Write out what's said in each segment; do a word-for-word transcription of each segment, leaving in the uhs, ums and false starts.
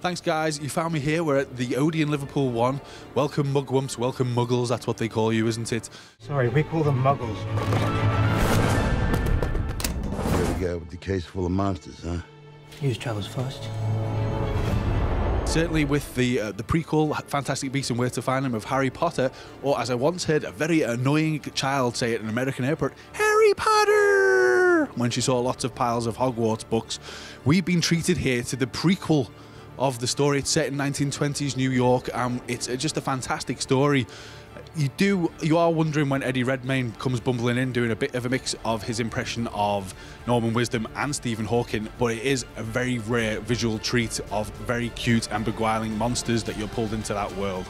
Thanks, guys. You found me here. We're at the Odeon Liverpool One. Welcome, Mugwumps. Welcome, Muggles. That's what they call you, isn't it? Sorry, we call them Muggles. There we go with the case full of monsters, huh? News travels fast. Certainly with the uh, the prequel, Fantastic Beasts and Where to Find Them, of Harry Potter, or as I once heard a very annoying child say at an American airport, Harry Potter, when she saw lots of piles of Hogwarts books, we've been treated here to the prequel of the story. It's set in nineteen twenties New York, and it's just a fantastic story. You do, you are wondering when Eddie Redmayne comes bumbling in, doing a bit of a mix of his impression of Norman Wisdom and Stephen Hawking, but it is a very rare visual treat of very cute and beguiling monsters that you're pulled into that world.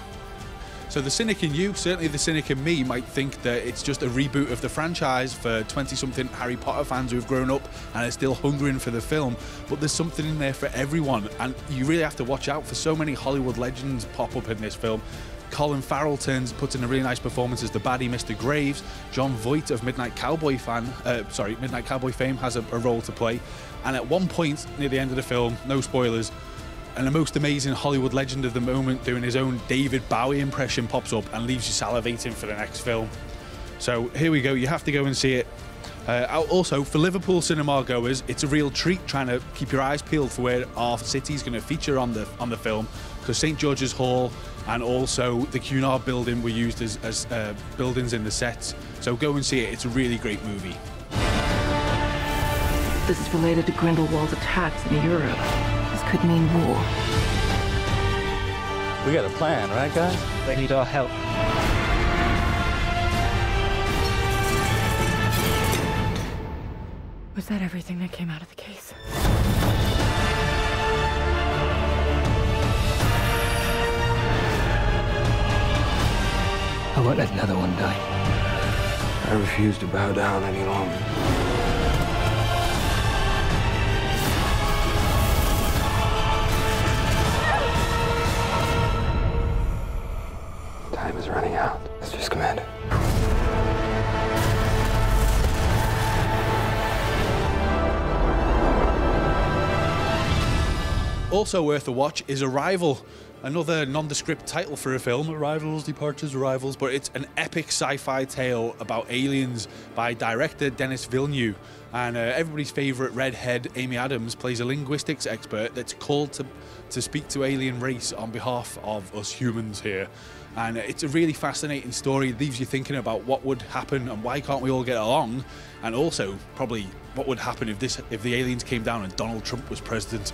So the cynic in you, certainly the cynic in me, might think that it's just a reboot of the franchise for twenty-something Harry Potter fans who've grown up and are still hungering for the film, but there's something in there for everyone, and you really have to watch out for so many Hollywood legends pop up in this film. Colin Farrell turns, puts in a really nice performance as the baddie Mister Graves. John Voight of Midnight Cowboy fan, uh, sorry, Midnight Cowboy fame has a, a role to play. And at one point near the end of the film, no spoilers, and the most amazing Hollywood legend of the moment doing his own David Bowie impression pops up and leaves you salivating for the next film. So here we go. You have to go and see it. Uh, also, for Liverpool cinema goers, it's a real treat trying to keep your eyes peeled for where our city's going to feature on the on the film, because St George's Hall and also the Cunard building were used as, as uh, buildings in the sets. So go and see it. It's a really great movie. This is related to Grindelwald's attacks in Europe. This could mean war. We got a plan, right, guys? They need our help. Was that everything that came out of the case? I won't let another one die. I refuse to bow down any longer. Time is running out, Mister Scamander. Also worth a watch is Arrival, another nondescript title for a film. Arrivals, departures, arrivals, but it's an epic sci-fi tale about aliens by director Dennis Villeneuve. And uh, everybody's favourite redhead, Amy Adams, plays a linguistics expert that's called to, to speak to alien race on behalf of us humans here. And it's a really fascinating story. It leaves you thinking about what would happen and why can't we all get along? And also, probably, what would happen if, this, if the aliens came down and Donald Trump was president?